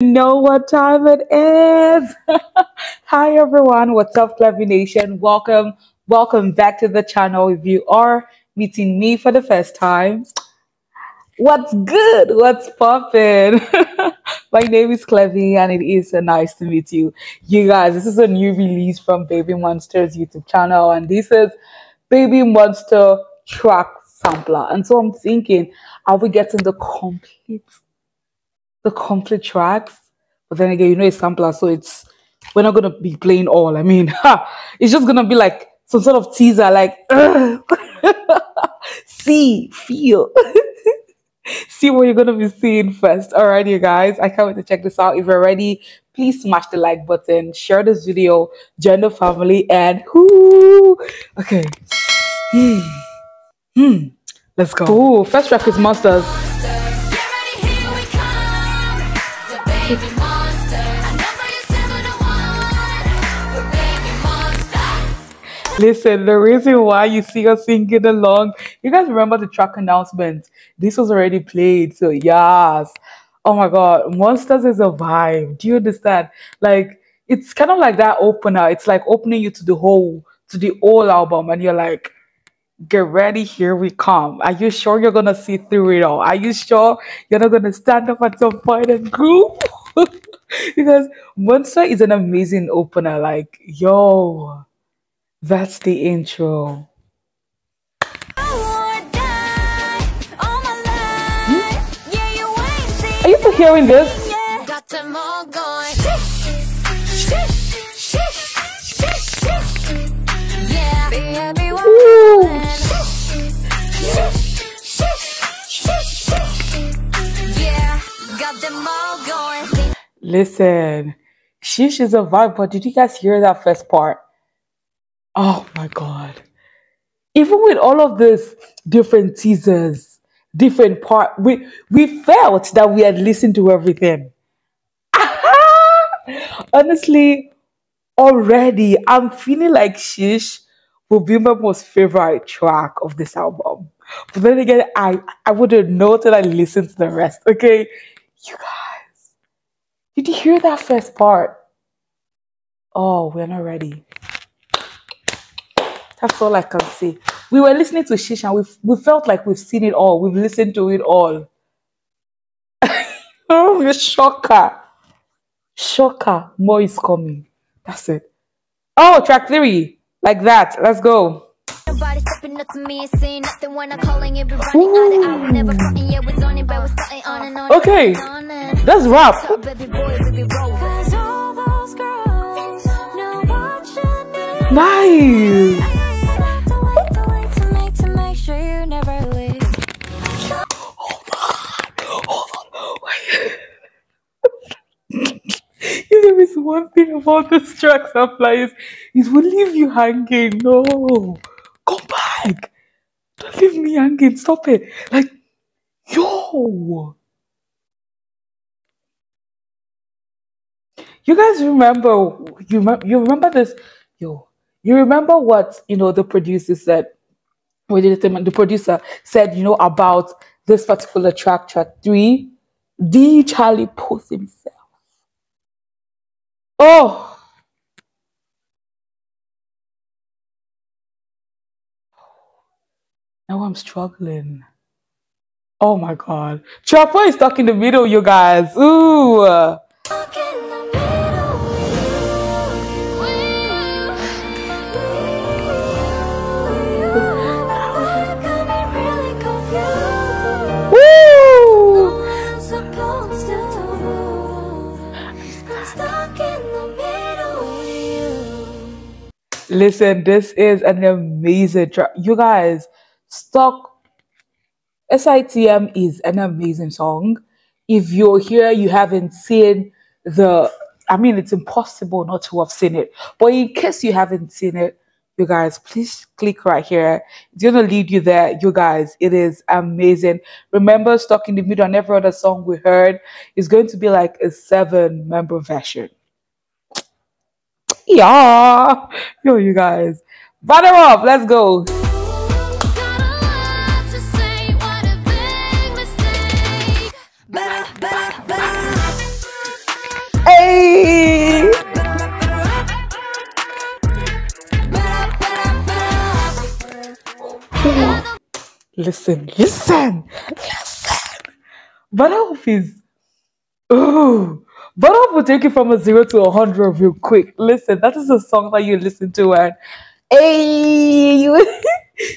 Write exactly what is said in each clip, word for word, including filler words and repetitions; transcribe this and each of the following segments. Know what time it is. Hi everyone, what's up Clevvy Nation? Welcome, welcome back to the channel. If you are meeting me for the first time, what's good? What's poppin'? My name is Clevvy and it is so nice to meet you. You guys, this is a new release from Baby Monsters YouTube channel and this is Baby Monster track sampler. And so I'm thinking, are we getting the complete the complete tracks? But then again, you know, it's sampler, so it's we're not gonna be playing all. I mean, ha, it's just gonna be like some sort of teaser, like see, feel, see what you're gonna be seeing first. All right, you guys, I can't wait to check this out. If you're ready, please smash the like button, share this video, join the family, and whoo, okay, hmm, hmm, let's go. Ooh, first track is Monsters. Baby Monster, I know for your similar one. We're Baby Monster. Listen, the reason why you see us singing along, you guys remember the track announcement? This was already played, so yes. Oh my God, Monsters is a vibe. Do you understand? Like, it's kind of like that opener. It's like opening you to the whole, to the whole album, and you're like, get ready, here we come. Are you sure you're gonna see through it all? Are you sure you're not gonna stand up at some point and groove? Because Monster is an amazing opener. Like, yo, that's the intro. Hmm? Yeah, you ain't Are you still hearing this? Yeah. Got them all going. Yeah, be happy one. Ooh. Yeah, got them all going. Listen, sheesh is a vibe, but did you guys hear that first part? Oh my God. Even with all of this different teasers, different part, we, we felt that we had listened to everything. Honestly, already, I'm feeling like sheesh will be my most favorite track of this album. But then again, I, I wouldn't know till I listen to the rest, okay? You guys. Did you hear that first part? Oh, we're not ready. That's all I can say. We were listening to sheesh and we've, we felt like we've seen it all. We've listened to it all. Oh, you're shocker. Shocker. More is coming. That's it. Oh, track three. Like that. Let's go. Nobody stepping up to me and saying nothing when I'm calling it, but running out of hours, never fronting, yeah, we're zoning, but we're starting on and on. Okay, that's rap. Nice. Hold on, hold on. You know, it's one thing about this track supply is it will leave you hanging. No. Come back! Don't leave me hanging. Stop it. Like, yo! You guys remember? You you remember this? Yo, you remember what you know? The producer said. We did the The producer said, you know, about this particular track, track three, the Charlie Puth himself. Oh. Now I'm struggling. Oh my God. Chopper is stuck in the middle, you guys. Ooh. Stuck in the middle. Woo! I'm supposed to do. I'm stuck in the middle. Listen, this is an amazing track. You guys. Stuck S I T M is an amazing song. If you're here, you haven't seen the, I mean, it's impossible not to have seen it. But in case you haven't seen it, you guys, please click right here. It's going to lead you there. You guys, it is amazing. Remember, Stuck in the Middle and every other song we heard is going to be like a seven-member version. Yeah. Yo, you guys. Butter up. Let's go. listen, listen, listen. Bada Hope is, ooh, Bada Hope will take you from a zero to a hundred real quick. Listen, that is a song that you listen to and, hey, you,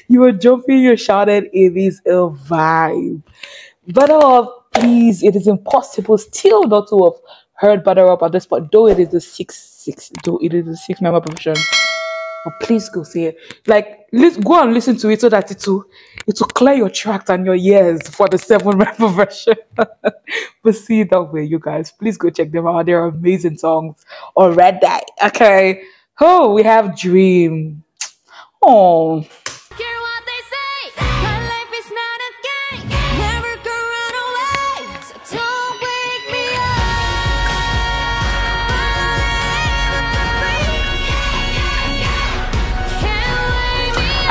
you were jumping, you shouted, it is a vibe. Bada Hope, please, it is impossible still not to have heard Bada Hope at this point, though it is the six, six, though it is the six member profession. But please go see it. Like, go and listen to it so that it will, it will clear your tract and your ears for the seven-member version. But see it that way, you guys. Please go check them out. They're amazing songs already. Okay. Oh, we have Dream. Oh.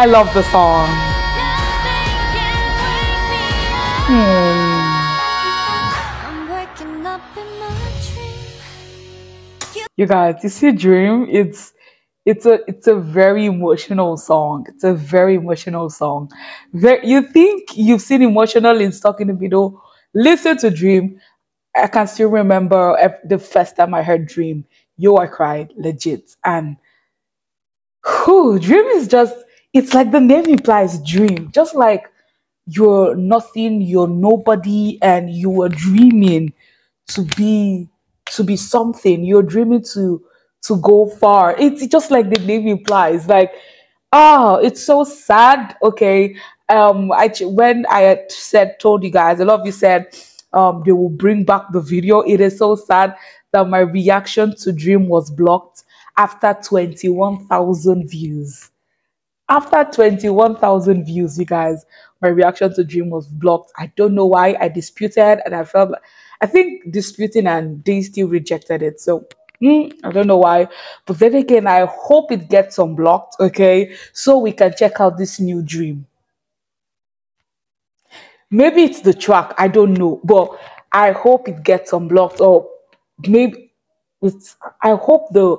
I love the song. Hmm. You guys, you see Dream? It's it's a it's a very emotional song. It's a very emotional song. Very, you think you've seen emotional in Stuck in the Middle? Listen to Dream. I can still remember the first time I heard Dream. Yo, I cried, legit. And whew, Dream is just, it's like the name implies, dream. Just like you're nothing, you're nobody, and you were dreaming to be to be something. You're dreaming to to go far. It's just like the name implies. Like, oh, it's so sad. Okay, um, I when I had said told you guys, a lot of you said um they will bring back the video. It is so sad that my reaction to Dream was blocked after twenty-one thousand views. After twenty-one thousand views, you guys, my reaction to Dream was blocked. I don't know why. I disputed and I felt like, I think disputing and they still rejected it. So mm, I don't know why. But then again, I hope it gets unblocked, okay? So we can check out this new Dream. Maybe it's the track. I don't know. But I hope it gets unblocked, or maybe it's, I hope the,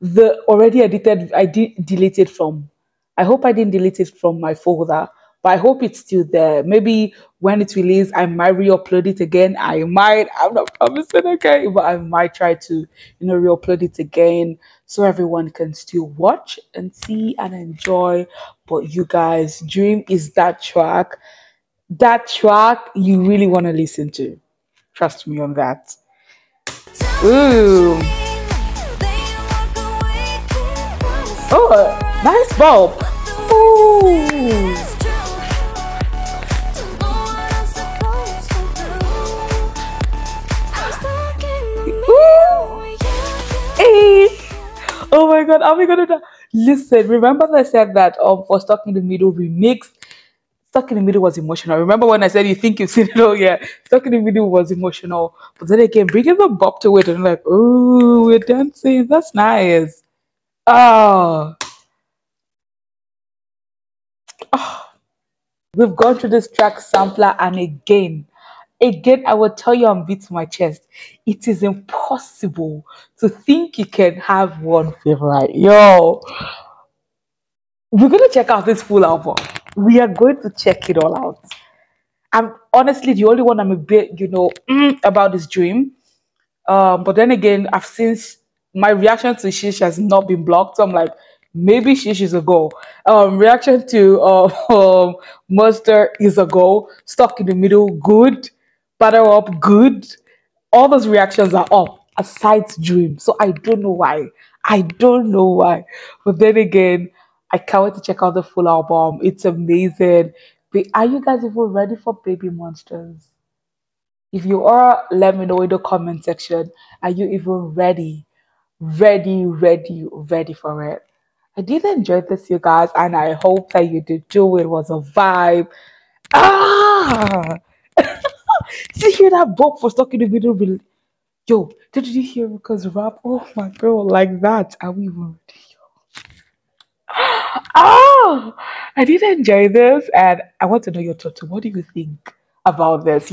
the already edited, I did delete it from, I hope I didn't delete it from my folder, but I hope it's still there. Maybe when it's released, I might re-upload it again. I might, I'm not promising, okay? But I might try to, you know, re-upload it again so everyone can still watch and see and enjoy. But you guys, Dream is that track. That track you really want to listen to. Trust me on that. Ooh. Oh, nice bulb. Ooh. Ooh. Hey. Oh my god, are we gonna die? Listen, remember that I said that um for Stuck in the Middle remix, Stuck in the Middle was emotional. Remember when I said you think you've seen it? Oh yeah, Stuck in the Middle was emotional. But then again, bringing the bop to it and like, oh, we're dancing. That's nice. Oh. Oh, we've gone through this track sampler, and again, again, I will tell you, I'm beating my chest. It is impossible to think you can have one favorite. Yo, we're gonna check out this full album. We are going to check it all out. I'm honestly the only one I'm a bit, you know, mm, about this Dream. Um, but then again, I've since. My reaction to Shish has not been blocked. So I'm like, maybe Shish is a go. Um, reaction to uh, um, Monster is a go. Stuck in the Middle, good. Bada Hope, good. All those reactions are up, aside Dream. So I don't know why. I don't know why. But then again, I can't wait to check out the full album. It's amazing. But are you guys even ready for Baby Monsters? If you are, let me know in the comment section. Are you even ready? Ready, ready, ready for it. I did enjoy this, you guys, and I hope that you did too. It was a vibe. Ah! Did you hear that book for Stuck in the Middle? Yo, did you hear because rap? Oh my girl, like that. Are we ready? Oh, I did enjoy this, and I want to know your thoughts. What do you think about this?